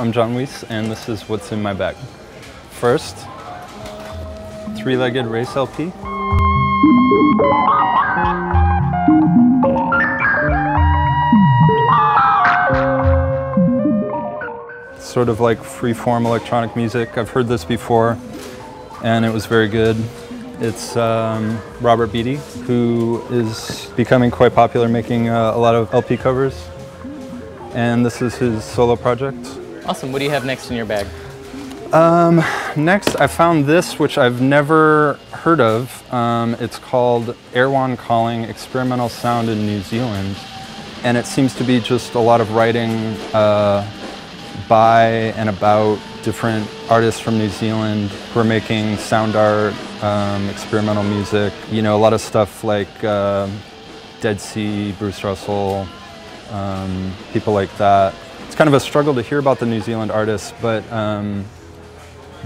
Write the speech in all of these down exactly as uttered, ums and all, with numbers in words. I'm John Wiese, and this is What's In My Bag. First, Three-Legged Race L P. It's sort of like free-form electronic music. I've heard this before, and it was very good. It's um, Robert Beatty, who is becoming quite popular, making uh, a lot of L P covers. And this is his solo project. Awesome. What do you have next in your bag? Um, next, I found this, which I've never heard of. Um, it's called Erewhon Calling, Experimental Sound in New Zealand. And it seems to be just a lot of writing uh, by and about different artists from New Zealand who are making sound art, um, experimental music. You know, a lot of stuff like uh, Dead Sea, Bruce Russell, Um, people like that. It's kind of a struggle to hear about the New Zealand artists, but um,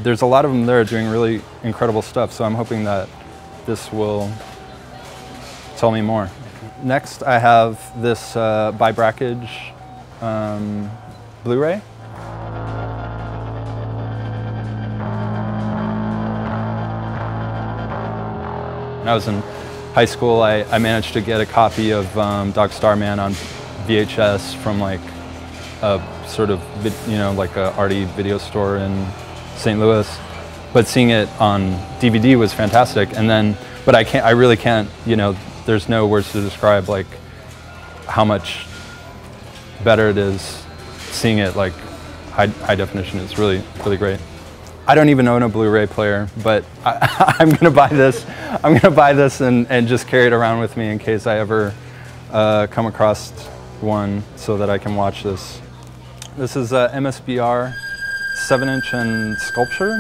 there's a lot of them there doing really incredible stuff, so I'm hoping that this will tell me more. Next, I have this uh, by Brakhage um, Blu-ray. When I was in high school, I, I managed to get a copy of um, Dog Star Man on V H S from like a sort of, you know, like a arty video store in Saint Louis, but seeing it on D V D was fantastic. And then, but I can't, I really can't, you know, there's no words to describe like how much better it is seeing it like high, high definition. It's really, really great. I don't even own a Blu-ray player, but I, I'm gonna buy this. I'm gonna buy this and, and just carry it around with me in case I ever uh, come across one so that I can watch this. This is a M S B R seven inch and sculpture.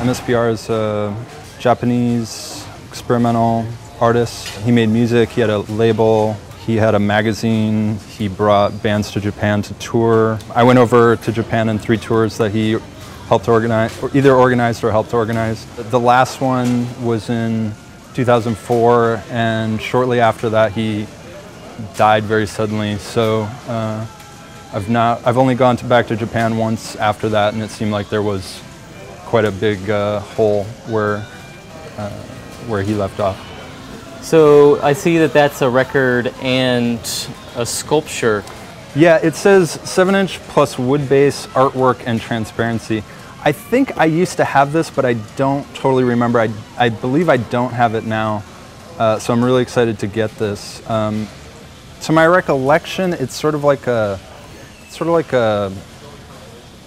M S B R is a Japanese experimental artist. He made music, he had a label, he had a magazine, he brought bands to Japan to tour. I went over to Japan in three tours that he helped organize, or either organized or helped organize. The last one was in two thousand four, and shortly after that he died very suddenly. So uh, I've, not, I've only gone to, back to Japan once after that, and it seemed like there was quite a big uh, hole where, uh, where he left off. So I see that that's a record and a sculpture. Yeah, it says seven inch plus wood base, artwork, and transparency. I think I used to have this, but I don't totally remember. I, I believe I don't have it now, uh, so I'm really excited to get this. Um, to my recollection, it's sort of like a, sort of like a,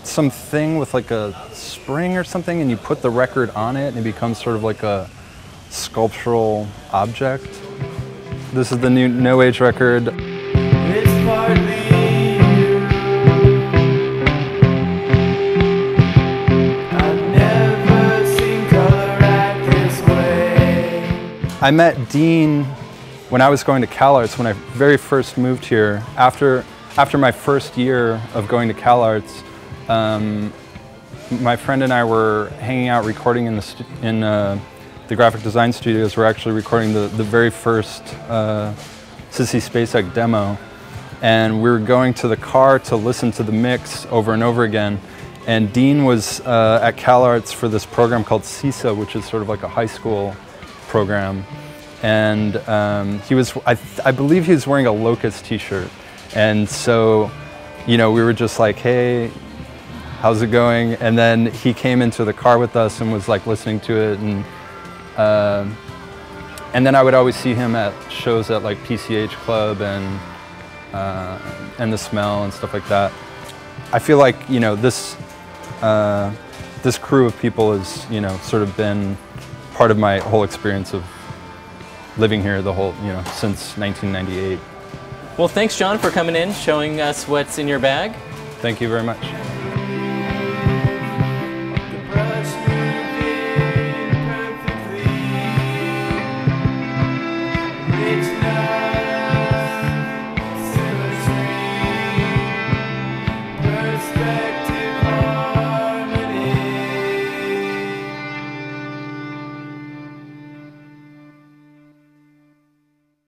something with like a spring or something, and you put the record on it, and it becomes sort of like a sculptural object. This is the new No Age record. It's partly you. I've never seen color act this way. I met Dean when I was going to CalArts when I very first moved here. After, after my first year of going to CalArts, um, my friend and I were hanging out recording in the in. Uh, The graphic design studios were actually recording the, the very first uh, Sissy Spacek demo. And we were going to the car to listen to the mix over and over again. And Dean was uh, at CalArts for this program called CISA, which is sort of like a high school program. And um, he was, I, I believe he was wearing a Locust t-shirt. And so, you know, we were just like, hey, how's it going? And then he came into the car with us and was like listening to it. And, Uh, and then I would always see him at shows at like P C H Club and uh, and The Smell and stuff like that. I feel like, you know, this uh, this crew of people has, you know, sort of been part of my whole experience of living here the whole, you know, since nineteen ninety-eight. Well, thanks, John, for coming in, showing us what's in your bag. Thank you very much. It's